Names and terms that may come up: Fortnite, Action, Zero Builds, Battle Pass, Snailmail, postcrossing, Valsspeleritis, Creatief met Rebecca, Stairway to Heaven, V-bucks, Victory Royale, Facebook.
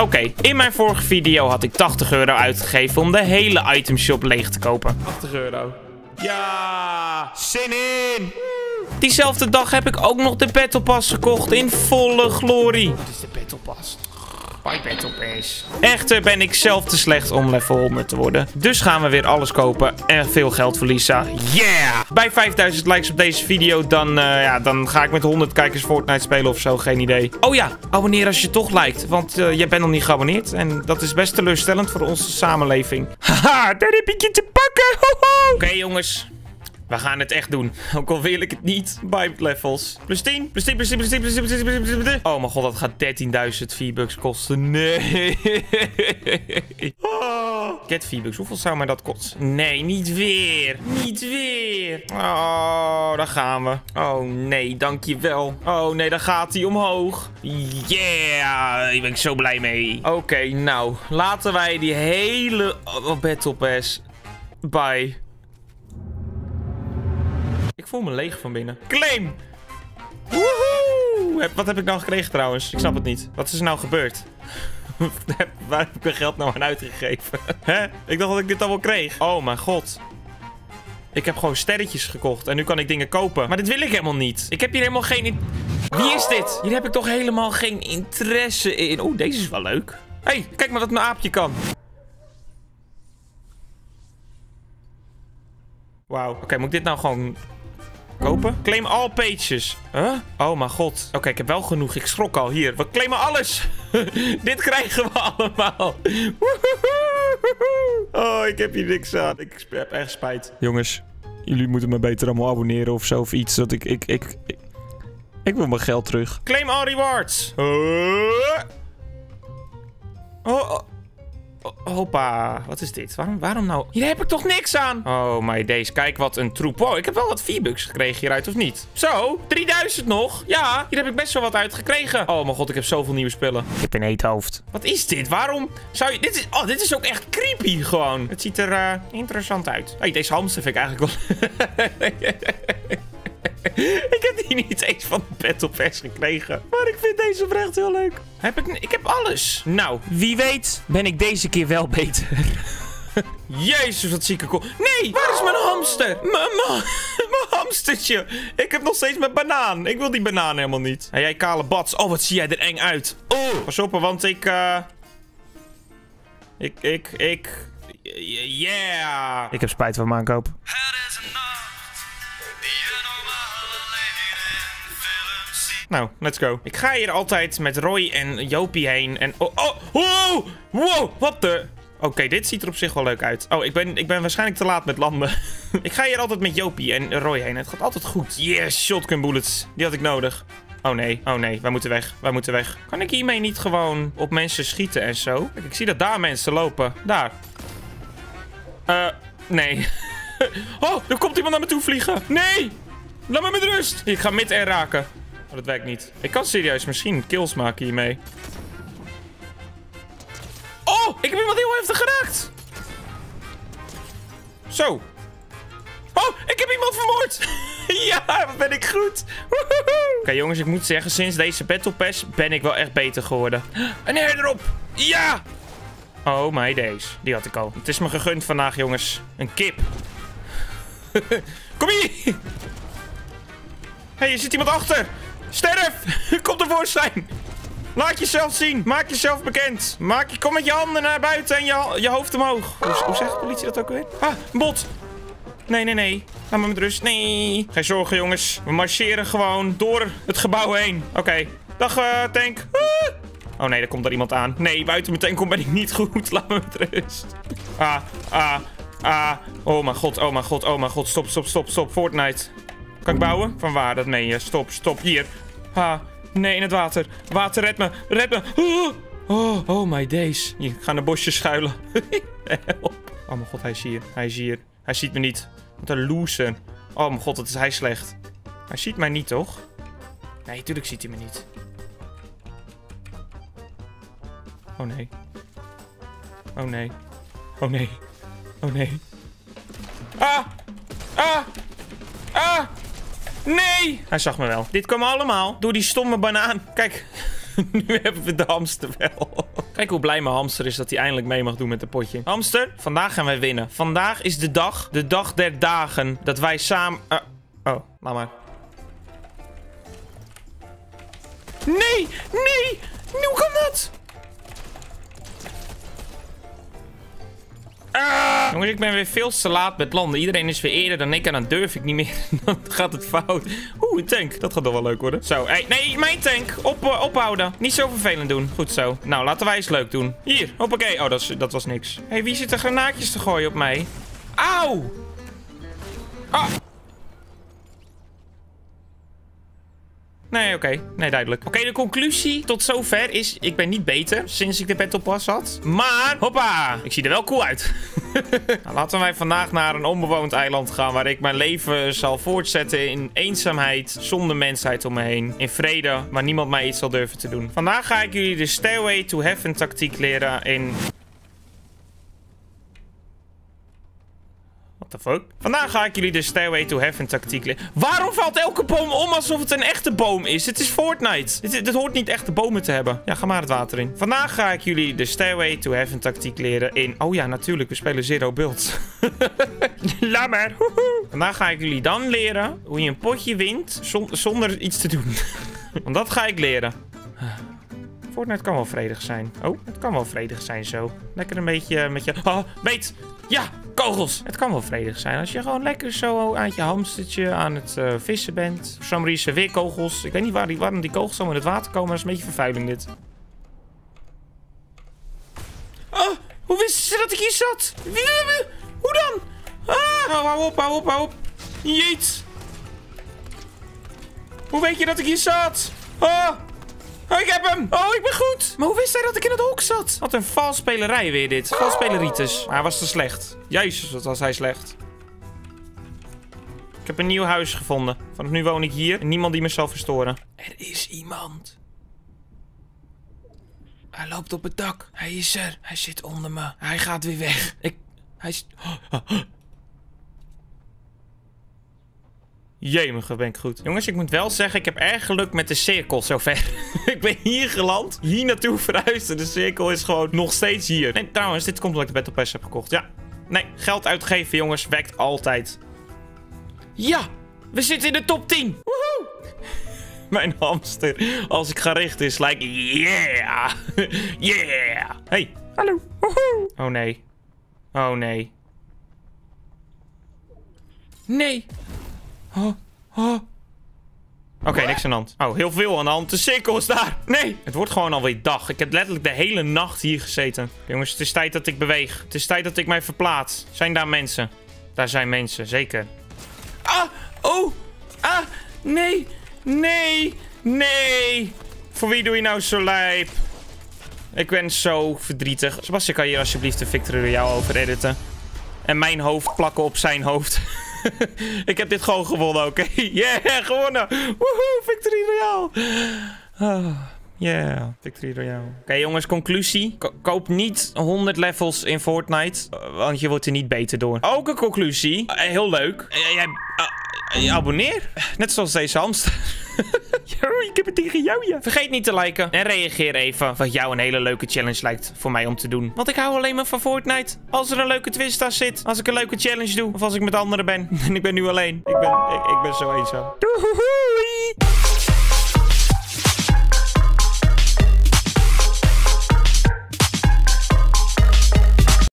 Oké, in mijn vorige video had ik 80 euro uitgegeven om de hele itemshop leeg te kopen. 80 euro. Ja, zin in! Diezelfde dag heb ik ook nog de Battle Pass gekocht in volle glorie. Wat is de Battle Pass? Bye Battle Pass. Echter ben ik zelf te slecht om level 100 te worden. Dus gaan we weer alles kopen en veel geld verliezen. Yeah! Bij 5000 likes op deze video, dan ga ik met 100 kijkers Fortnite spelen of zo. Geen idee. Oh ja, abonneer als je toch liked. Want jij bent nog niet geabonneerd. En dat is best teleurstellend voor onze samenleving. Haha, daar heb ik je te pakken. Oké jongens. We gaan het echt doen. Ook al wil ik het niet. Bij levels. Plus 10. Plus 10. Plus 10. Plus 10. Plus 10. Plus 10. Plus 10. Plus 10. Oh mijn god, dat gaat 13.000 V-bucks kosten. Nee. Oh. Get V-bucks. Hoeveel zou mij dat kosten? Nee, niet weer. Niet weer. Oh, daar gaan we. Oh nee, dankjewel. Oh nee, daar gaat hij omhoog. Yeah. Hier ben ik zo blij mee. Oké, nou. Laten wij die hele Battle Pass. Bye. Ik voel me leeg van binnen. Claim! Woehoe! Wat heb ik nou gekregen trouwens? Ik snap het niet. Wat is er nou gebeurd? Waar heb ik mijn geld nou aan uitgegeven? Hè? Ik dacht dat ik dit allemaal kreeg. Oh mijn god. Ik heb gewoon sterretjes gekocht. En nu kan ik dingen kopen. Maar dit wil ik helemaal niet. Ik heb hier helemaal geen... Wie is dit? Hier heb ik toch helemaal geen interesse in. Oeh, deze is wel leuk. Hé, hey, kijk maar wat mijn aapje kan. Wauw. Oké, moet ik dit nou gewoon... kopen? Claim all pages. Huh? Oh mijn god. Oké, ik heb wel genoeg. Ik schrok al. Hier, we claimen alles. Dit krijgen we allemaal. Oh, ik heb hier niks aan. Ik heb echt spijt. Jongens, jullie moeten me beter allemaal abonneren of zo. Of iets. Dat ik wil mijn geld terug. Claim all rewards. Oh. Hoppa, wat is dit? Waarom nou? Hier heb ik toch niks aan? Oh my days, kijk wat een troep. Wow, ik heb wel wat V-bucks gekregen hieruit, of niet? Zo, 3000 nog. Ja, hier heb ik best wel wat uit gekregen. Oh mijn god, ik heb zoveel nieuwe spullen. Ik heb een eethoofd. Wat is dit? Waarom zou je... dit is ook echt creepy gewoon. Het ziet er interessant uit. Hey, deze hamster vind ik eigenlijk wel... Ik heb die niet eens van de Battle Pass gekregen. Maar ik vind deze oprecht heel leuk. Ik heb alles. Nou, wie weet ben ik deze keer wel beter. Jezus, wat zieke kool. Nee, waar is mijn hamster? Mijn hamstertje. Ik heb nog steeds mijn banaan. Ik wil die banaan helemaal niet. En jij kale bats. Oh, wat zie jij er eng uit. Oh, pas op, want ik... Yeah. Ik heb spijt van mijn aankoop. Nou, let's go. Ik ga hier altijd met Roy en Jopie heen en... Oh, wow, wat de... Oké, dit ziet er op zich wel leuk uit. Oh, ik ben waarschijnlijk te laat met landen. Ik ga hier altijd met Jopie en Roy heen. Het gaat altijd goed. Yes, shotgun bullets. Die had ik nodig. Oh nee, wij moeten weg. Wij moeten weg. Kan ik hiermee niet gewoon op mensen schieten en zo? Kijk, ik zie dat daar mensen lopen. Daar. Nee. Oh, er komt iemand naar me toe vliegen. Nee! Laat me met rust. Ik ga mid en raken. Oh, dat werkt niet. Ik kan serieus misschien kills maken hiermee. Oh, ik heb iemand heel heftig geraakt. Zo. Oh, ik heb iemand vermoord. Ja, wat ben ik goed. Oké, jongens, ik moet zeggen, sinds deze Battle Pass ben ik wel echt beter geworden. Een herderop. Ja. Oh my days. Die had ik al. Het is me gegund vandaag, jongens. Een kip. Kom hier. Hé, er zit iemand achter. Sterf! Kom tevoorschijn! Laat jezelf zien! Maak jezelf bekend! Kom met je handen naar buiten en je hoofd omhoog! Hoe zegt de politie dat ook weer? Ah, een bot! Nee. Laat me met rust. Nee! Geen zorgen, jongens. We marcheren gewoon door het gebouw heen. Oké. Dag, tank. Ah. Oh nee, daar komt er iemand aan. Nee, buiten mijn tank ben ik niet goed. Laat me met rust. Ah. Oh mijn god. Stop. Fortnite. Kan ik bouwen? Van waar? Dat meen je. Stop. Hier. Ha. Nee, in het water. Water, red me. Oh my days. Hier, ik ga naar bosjes schuilen. Help. Oh mijn god, hij is hier. Hij ziet me niet. Wat een loser. Oh mijn god, wat is hij slecht. Hij ziet mij niet, toch? Nee, tuurlijk ziet hij me niet. Oh nee. Oh nee. Ah! Nee! Hij zag me wel. Dit kwam allemaal door die stomme banaan. Kijk, nu hebben we de hamster wel. Kijk hoe blij mijn hamster is dat hij eindelijk mee mag doen met een potje. Hamster, vandaag gaan wij winnen. Vandaag is de dag. De dag der dagen. Dat wij samen... oh, laat maar. Nee! Nee! Hoe kan dat? Ah! Jongens, ik ben weer veel te laat met landen. Iedereen is weer eerder dan ik en dan durf ik niet meer. Dan gaat het fout. Oeh, een tank. Dat gaat toch wel leuk worden. Zo, hey, nee, mijn tank. Ophouden. Niet zo vervelend doen. Goed zo. Nou, laten wij eens leuk doen. Hier, hoppakee. Oh, dat was niks. Hé, hey, wie zit er granaatjes te gooien op mij? Auw! Ah! Nee, oké. Nee, duidelijk. Oké, de conclusie tot zover is... Ik ben niet beter sinds ik de Battle Pass had. Maar, hoppa! Ik zie er wel cool uit. Nou, laten wij vandaag naar een onbewoond eiland gaan... waar ik mijn leven zal voortzetten in eenzaamheid... zonder mensheid om me heen. In vrede, waar niemand mij iets zal durven te doen. Vandaag ga ik jullie de Stairway to Heaven tactiek leren in... What the fuck? Vandaag ga ik jullie de Stairway to Heaven tactiek leren. Waarom valt elke boom om alsof het een echte boom is? Het is Fortnite. Dit hoort niet echte bomen te hebben. Ja, ga maar het water in. Vandaag ga ik jullie de Stairway to Heaven tactiek leren in... Oh ja, natuurlijk. We spelen Zero Builds. Laat maar. Vandaag ga ik jullie dan leren hoe je een potje wint zonder iets te doen. Want dat ga ik leren. Fortnite kan wel vredig zijn. Oh, het kan wel vredig zijn zo. Lekker een beetje met je... Oh, beet! Ja, kogels! Het kan wel vredig zijn als je gewoon lekker zo aan je hamstertje aan het vissen bent. Voor some reason weer kogels. Ik weet niet waarom die kogels allemaal in het water komen. Dat is een beetje vervuiling dit. Oh, hoe wisten ze dat ik hier zat? Hoe dan? Ah, hou op. Jeet! Hoe weet je dat ik hier zat? Ah! Oh, ik heb hem! Oh, ik ben goed! Maar hoe wist hij dat ik in het hok zat? Wat een valsspelerij weer dit. Valsspeleritis. Maar hij was te slecht. Jezus, wat was hij slecht. Ik heb een nieuw huis gevonden. Vanaf nu woon ik hier. En niemand die me zal verstoren. Er is iemand. Hij loopt op het dak. Hij is er. Hij zit onder me. Hij gaat weer weg. Jemige, ben ik goed. Jongens, ik moet wel zeggen, ik heb erg geluk met de cirkel zover. Ik ben hier geland, hier naartoe verhuisd en de cirkel is gewoon nog steeds hier. Nee, trouwens, dit komt omdat ik de Battle Pass heb gekocht. Ja, nee, geld uitgeven, jongens, werkt altijd. Ja, we zitten in de top 10. Woehoe! Mijn hamster, als ik ga richten, is like, yeah, yeah. Hey, hallo. Woehoe. Oh nee. Oh nee. Nee. Oké, niks aan de hand. Oh, heel veel aan de hand. De cirkel is daar. Nee. Het wordt gewoon alweer dag. Ik heb letterlijk de hele nacht hier gezeten. Jongens, het is tijd dat ik beweeg. Het is tijd dat ik mij verplaats. Zijn daar mensen? Daar zijn mensen, zeker. Ah! Oh! Ah! Nee! Nee! Nee! Voor wie doe je nou zo lijp? Ik ben zo verdrietig. Sebastian, kan je alsjeblieft de Victory Royale over editen? En mijn hoofd plakken op zijn hoofd. Ik heb dit gewoon gewonnen, oké? Yeah, gewonnen! Woehoe, Victory Royale! Oh, yeah, Victory Royale. Oké, jongens, conclusie. Koop niet 100 levels in Fortnite, want je wordt er niet beter door. Ook een conclusie. Heel leuk. Abonneer. Net zoals deze hamster. Ik heb het tegen jou, ja. Vergeet niet te liken. En reageer even wat jou een hele leuke challenge lijkt voor mij om te doen. Want ik hou alleen maar van Fortnite. Als er een leuke twist aan zit. Als ik een leuke challenge doe. Of als ik met anderen ben. En ik ben nu alleen. Ik ben zo eenzaam. Doei!